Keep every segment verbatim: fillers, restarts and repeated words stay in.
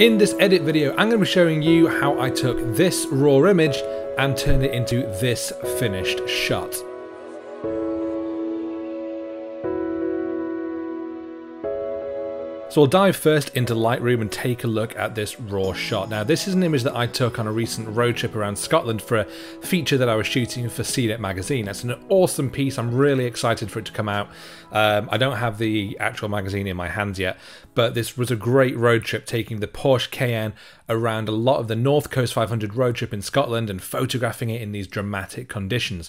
In this edit video, I'm going to be showing you how I took this raw image and turned it into this finished shot. So I'll dive first into Lightroom and take a look at this raw shot. Now, this is an image that I took on a recent road trip around Scotland for a feature that I was shooting for C net magazine. It's an awesome piece. I'm really excited for it to come out. Um, I don't have the actual magazine in my hands yet, but this was a great road trip, taking the Porsche Cayenne around a lot of the North Coast five hundred road trip in Scotland and photographing it in these dramatic conditions.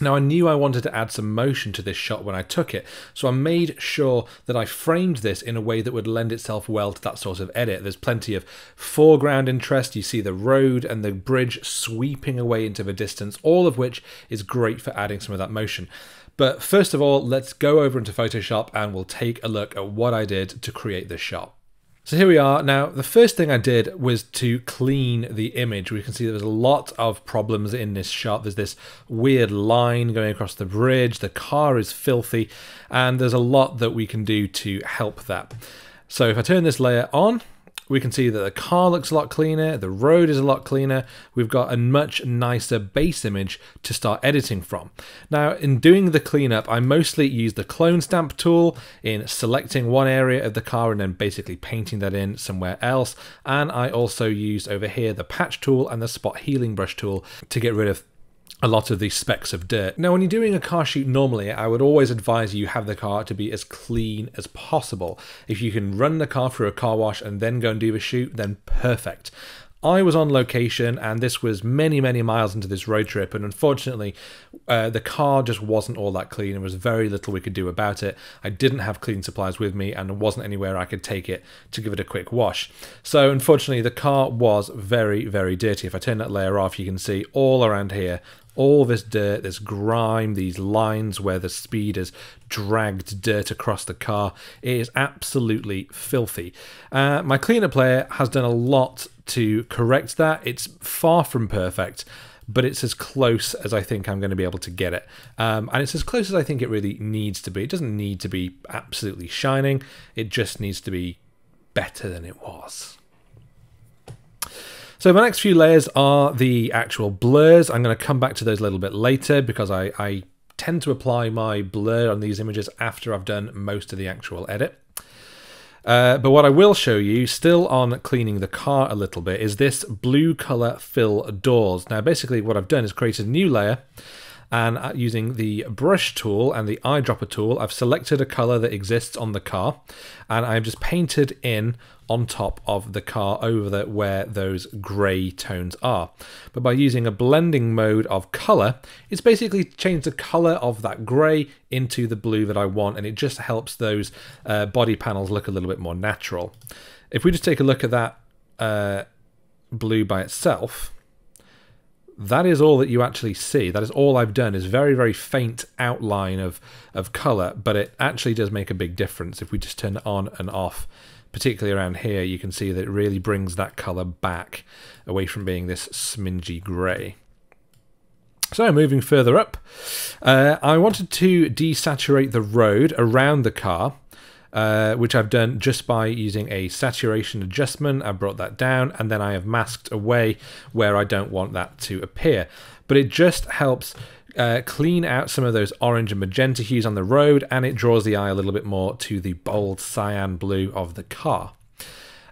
Now, I knew I wanted to add some motion to this shot when I took it, so I made sure that I framed this in a way that would lend itself well to that sort of edit. There's plenty of foreground interest. You see the road and the bridge sweeping away into the distance, all of which is great for adding some of that motion. But first of all, let's go over into Photoshop and we'll take a look at what I did to create this shot. So here we are. Now, the first thing I did was to clean the image. We can see there's a lot of problems in this shot. There's this weird line going across the bridge, the car is filthy, and there's a lot that we can do to help that. So if I turn this layer on, we can see that the car looks a lot cleaner, the road is a lot cleaner, we've got a much nicer base image to start editing from. Now, in doing the cleanup, I mostly use the clone stamp tool in selecting one area of the car and then basically painting that in somewhere else, and I also used over here the patch tool and the spot healing brush tool to get rid of a lot of these specks of dirt. Now, when you're doing a car shoot normally, I would always advise you have the car to be as clean as possible. If you can run the car through a car wash and then go and do the shoot, then perfect. I was on location and this was many, many miles into this road trip, and unfortunately uh, the car just wasn't all that clean. There was very little we could do about it. I didn't have clean supplies with me and there wasn't anywhere I could take it to give it a quick wash. So unfortunately the car was very, very dirty. If I turn that layer off, you can see all around here all this dirt, this grime, these lines where the speed has dragged dirt across the car. It is absolutely filthy. Uh, my cleanup layer has done a lot to correct that. It's far from perfect, but it's as close as I think I'm going to be able to get it. Um, and it's as close as I think it really needs to be. It doesn't need to be absolutely shining. It just needs to be better than it was. So my next few layers are the actual blurs. I'm going to come back to those a little bit later because I, I tend to apply my blur on these images after I've done most of the actual edit. Uh, but what I will show you, still on cleaning the car a little bit, is this blue color fill doors. Now basically what I've done is created a new layer, and using the brush tool and the eyedropper tool, I've selected a color that exists on the car and I've just painted in on top of the car over the, where those grey tones are. But by using a blending mode of color, it's basically changed the color of that grey into the blue that I want, and it just helps those uh, body panels look a little bit more natural. If we just take a look at that uh, blue by itself, that is all that you actually see. That is all I've done, is very, very faint outline of, of colour, but it actually does make a big difference. If we just turn it on and off, particularly around here, you can see that it really brings that colour back away from being this smingy grey. So moving further up, uh, I wanted to desaturate the road around the car, Uh, which I've done just by using a saturation adjustment. I brought that down and then I have masked away where I don't want that to appear. But it just helps uh, clean out some of those orange and magenta hues on the road, and it draws the eye a little bit more to the bold cyan blue of the car.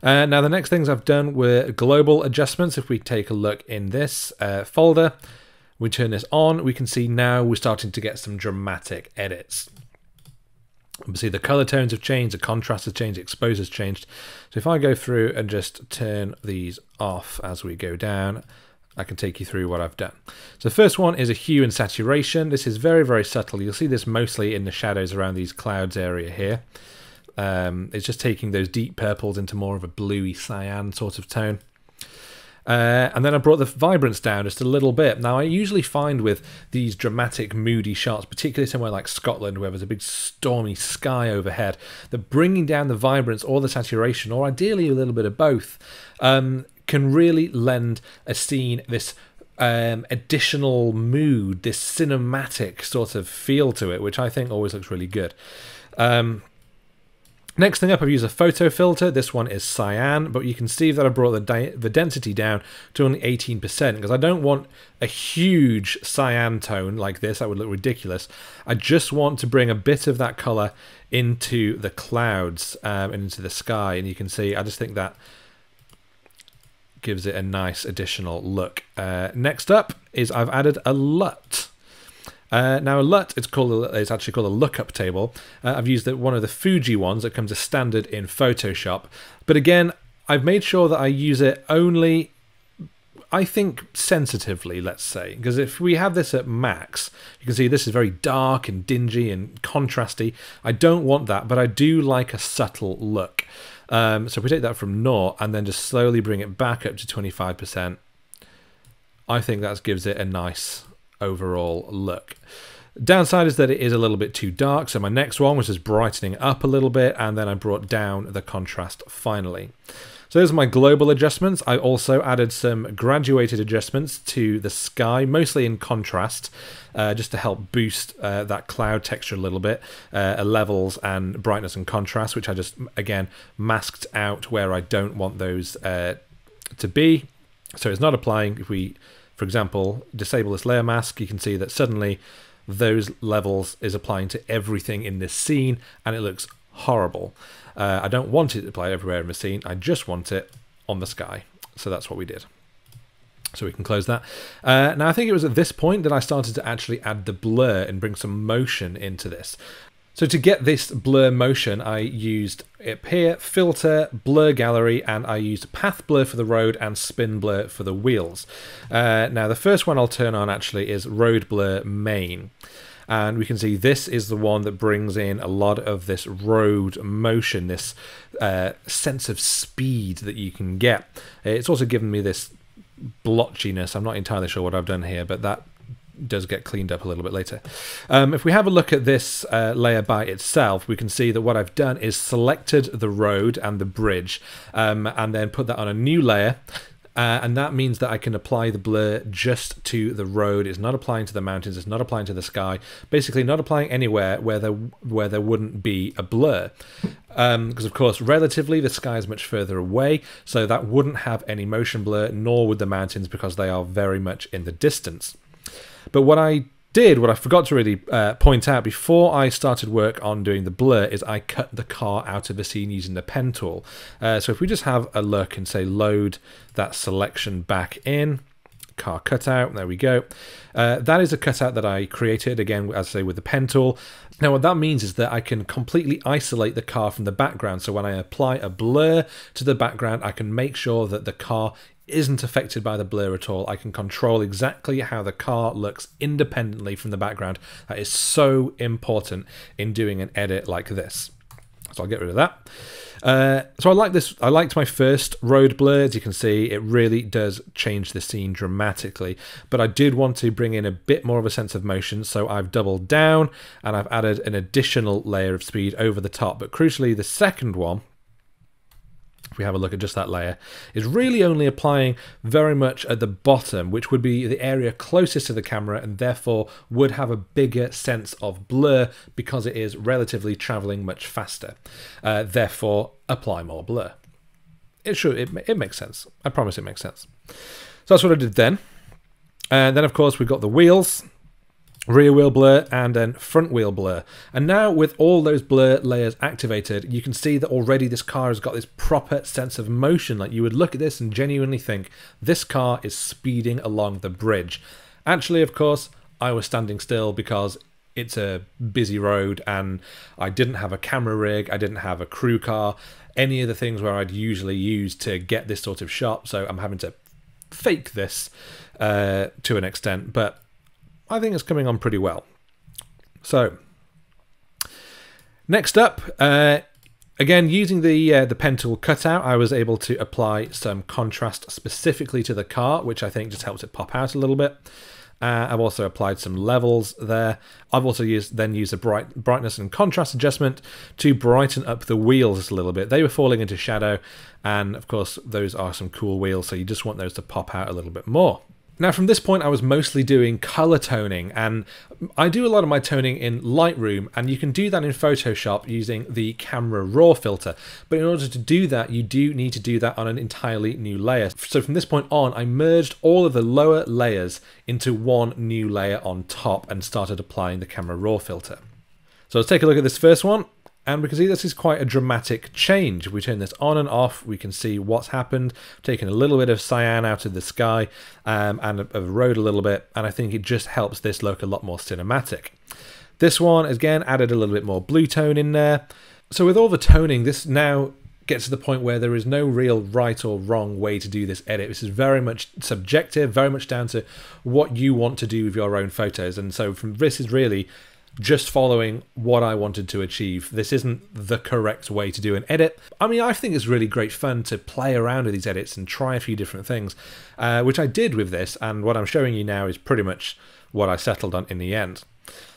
Uh, now the next things I've done were global adjustments. If we take a look in this uh, folder, we turn this on, we can see now we're starting to get some dramatic edits. You see the color tones have changed, the contrast has changed, the exposure's changed. So if I go through and just turn these off as we go down, I can take you through what I've done. So the first one is a hue and saturation. This is very, very subtle. You'll see this mostly in the shadows around these clouds area here. Um, it's just taking those deep purples into more of a bluey cyan sort of tone. Uh, and then I brought the vibrance down just a little bit. Now, I usually find with these dramatic, moody shots, particularly somewhere like Scotland where there's a big stormy sky overhead, that bringing down the vibrance or the saturation, or ideally a little bit of both, um, can really lend a scene this um, additional mood, this cinematic sort of feel to it, which I think always looks really good. Um, Next thing up, I've used a photo filter. This one is cyan, but you can see that I brought the, the density down to only eighteen percent because I don't want a huge cyan tone like this. That would look ridiculous. I just want to bring a bit of that color into the clouds um, and into the sky. And you can see, I just think that gives it a nice additional look. Uh, next up is I've added a L U T. Uh, now a L U T, it's called. It's actually called a lookup table. Uh, I've used the, one of the Fuji ones that comes as standard in Photoshop. But again, I've made sure that I use it only, I think, sensitively, let's say. Because if we have this at max, you can see this is very dark and dingy and contrasty. I don't want that, but I do like a subtle look. Um, so if we take that from naught and then just slowly bring it back up to twenty-five percent, I think that gives it a nice overall look. Downside is that it is a little bit too dark, so my next one was just brightening up a little bit, and then I brought down the contrast finally. So those are my global adjustments. I also added some graduated adjustments to the sky, mostly in contrast, uh, just to help boost uh, that cloud texture a little bit, uh, levels and brightness and contrast, which I just, again, masked out where I don't want those uh, to be. So it's not applying. If we, for example, disable this layer mask, you can see that suddenly those levels is applying to everything in this scene, and it looks horrible. Uh, I don't want it to apply everywhere in the scene, I just want it on the sky. So that's what we did. So we can close that. Uh, now I think it was at this point that I started to actually add the blur and bring some motion into this. So to get this blur motion, I used up here, filter, blur gallery, and I used path blur for the road and spin blur for the wheels. Uh, now the first one I'll turn on actually is road blur main. And we can see this is the one that brings in a lot of this road motion, this uh, sense of speed that you can get. It's also given me this blotchiness. I'm not entirely sure what I've done here, but that does get cleaned up a little bit later. Um, if we have a look at this uh, layer by itself, we can see that what I've done is selected the road and the bridge, um, and then put that on a new layer. Uh, and that means that I can apply the blur just to the road. It's not applying to the mountains, it's not applying to the sky, basically not applying anywhere where there, where there wouldn't be a blur. Um, because of course, relatively, the sky is much further away, so that wouldn't have any motion blur, nor would the mountains, because they are very much in the distance. But what I did, what I forgot to really uh, point out before I started work on doing the blur, is I cut the car out of the scene using the pen tool. Uh, so if we just have a look and say load that selection back in, car cutout, there we go. Uh, that is a cutout that I created, again, as I say, with the pen tool. Now what that means is that I can completely isolate the car from the background. So when I apply a blur to the background, I can make sure that the car isn't affected by the blur at all. I can control exactly how the car looks independently from the background. That is so important in doing an edit like this. So I'll get rid of that. Uh, so I like this. I liked my first road blur. As you can see, it really does change the scene dramatically. But I did want to bring in a bit more of a sense of motion, so I've doubled down and I've added an additional layer of speed over the top. But crucially, the second one, if we have a look at just that layer, is really only applying very much at the bottom, which would be the area closest to the camera and therefore would have a bigger sense of blur because it is relatively traveling much faster. Uh, therefore, apply more blur. It should, it, it makes sense. I promise it makes sense. So that's what I did then. And then, of course, we've got the wheels, rear wheel blur, and then front wheel blur. And now with all those blur layers activated, you can see that already this car has got this proper sense of motion. Like, you would look at this and genuinely think this car is speeding along the bridge. Actually, of course, I was standing still because it's a busy road and I didn't have a camera rig, I didn't have a crew car, any of the things where I'd usually use to get this sort of shot. So I'm having to fake this uh, to an extent, but I think it's coming on pretty well. So next up, uh, again, using the uh, the pen tool cutout, I was able to apply some contrast specifically to the car, which I think just helps it pop out a little bit. Uh, I've also applied some levels there. I've also used then used a bright, brightness and contrast adjustment to brighten up the wheels a little bit. They were falling into shadow, and of course, those are some cool wheels, so you just want those to pop out a little bit more. Now from this point I was mostly doing color toning, and I do a lot of my toning in Lightroom, and you can do that in Photoshop using the Camera Raw filter, but in order to do that you do need to do that on an entirely new layer. So from this point on I merged all of the lower layers into one new layer on top and started applying the Camera Raw filter. So let's take a look at this first one. And we can see this is quite a dramatic change. We turn this on and off, we can see what's happened. I've taken a little bit of cyan out of the sky um, and I've rode a little bit, and I think it just helps this look a lot more cinematic. This one, again, added a little bit more blue tone in there. So with all the toning, this now gets to the point where there is no real right or wrong way to do this edit. This is very much subjective, very much down to what you want to do with your own photos. And so from this is really just following what I wanted to achieve. This isn't the correct way to do an edit. I mean, I think it's really great fun to play around with these edits and try a few different things, uh, which I did with this, and what I'm showing you now is pretty much what I settled on in the end.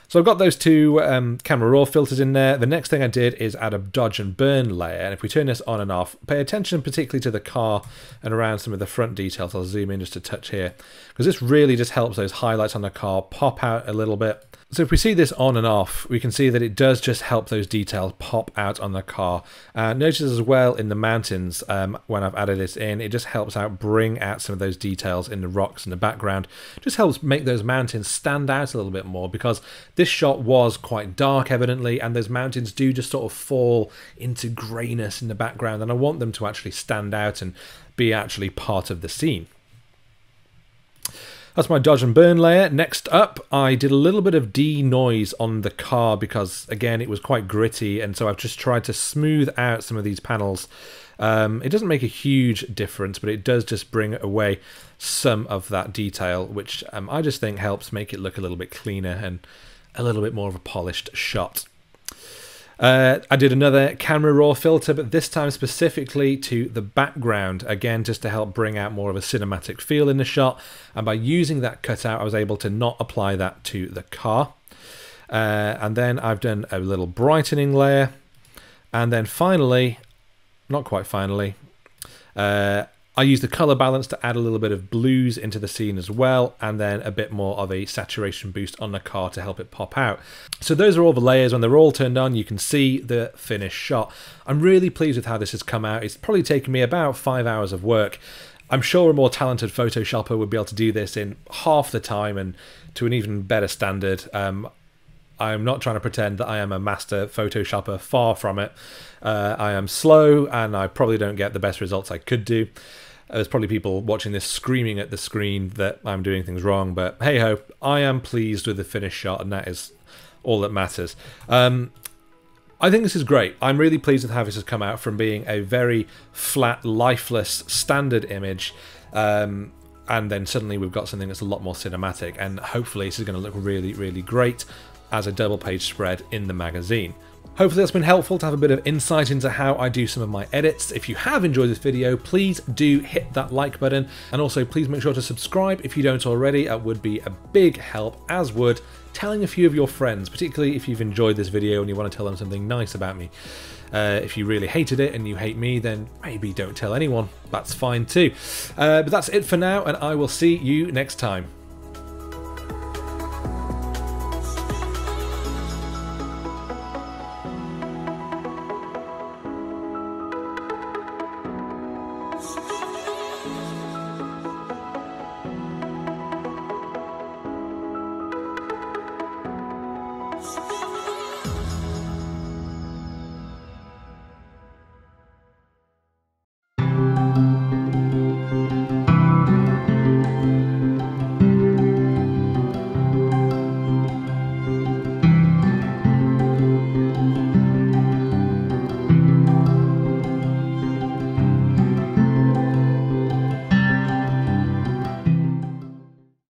So I've got those two um, Camera Raw filters in there. The next thing I did is add a dodge and burn layer, and if we turn this on and off, pay attention particularly to the car and around some of the front details. I'll zoom in just a touch here, because this really just helps those highlights on the car pop out a little bit. So if we see this on and off, we can see that it does just help those details pop out on the car. Uh, notice as well in the mountains, um, when I've added this in, it just helps out bring out some of those details in the rocks in the background. Just helps make those mountains stand out a little bit more, because this shot was quite dark evidently, and those mountains do just sort of fall into greyness in the background, and I want them to actually stand out and be actually part of the scene. That's my dodge and burn layer. Next up, I did a little bit of denoise on the car because, again, it was quite gritty, and so I've just tried to smooth out some of these panels. Um, it doesn't make a huge difference, but it does just bring away some of that detail, which um, I just think helps make it look a little bit cleaner and a little bit more of a polished shot. Uh, I did another Camera Raw filter, but this time specifically to the background, again just to help bring out more of a cinematic feel in the shot, and by using that cutout I was able to not apply that to the car. Uh, and then I've done a little brightening layer, and then finally, not quite finally, uh, I used the color balance to add a little bit of blues into the scene as well, and then a bit more of a saturation boost on the car to help it pop out. So those are all the layers. When they're all turned on, you can see the finished shot. I'm really pleased with how this has come out. It's probably taken me about five hours of work. I'm sure a more talented Photoshopper would be able to do this in half the time and to an even better standard. Um, I'm not trying to pretend that I am a master Photoshopper, far from it. Uh, I am slow and I probably don't get the best results I could do. There's probably people watching this screaming at the screen that I'm doing things wrong, but hey ho, I am pleased with the finished shot, and that is all that matters. Um, I think this is great. I'm really pleased with how this has come out from being a very flat, lifeless, standard image, um, and then suddenly we've got something that's a lot more cinematic, and hopefully this is going to look really, really great as a double page spread in the magazine. Hopefully that's been helpful to have a bit of insight into how I do some of my edits. If you have enjoyed this video, please do hit that like button, and also please make sure to subscribe if you don't already. That would be a big help, as would telling a few of your friends, particularly if you've enjoyed this video and you want to tell them something nice about me. Uh, if you really hated it and you hate me, then maybe don't tell anyone. That's fine too. Uh, but that's it for now, and I will see you next time. Let's go.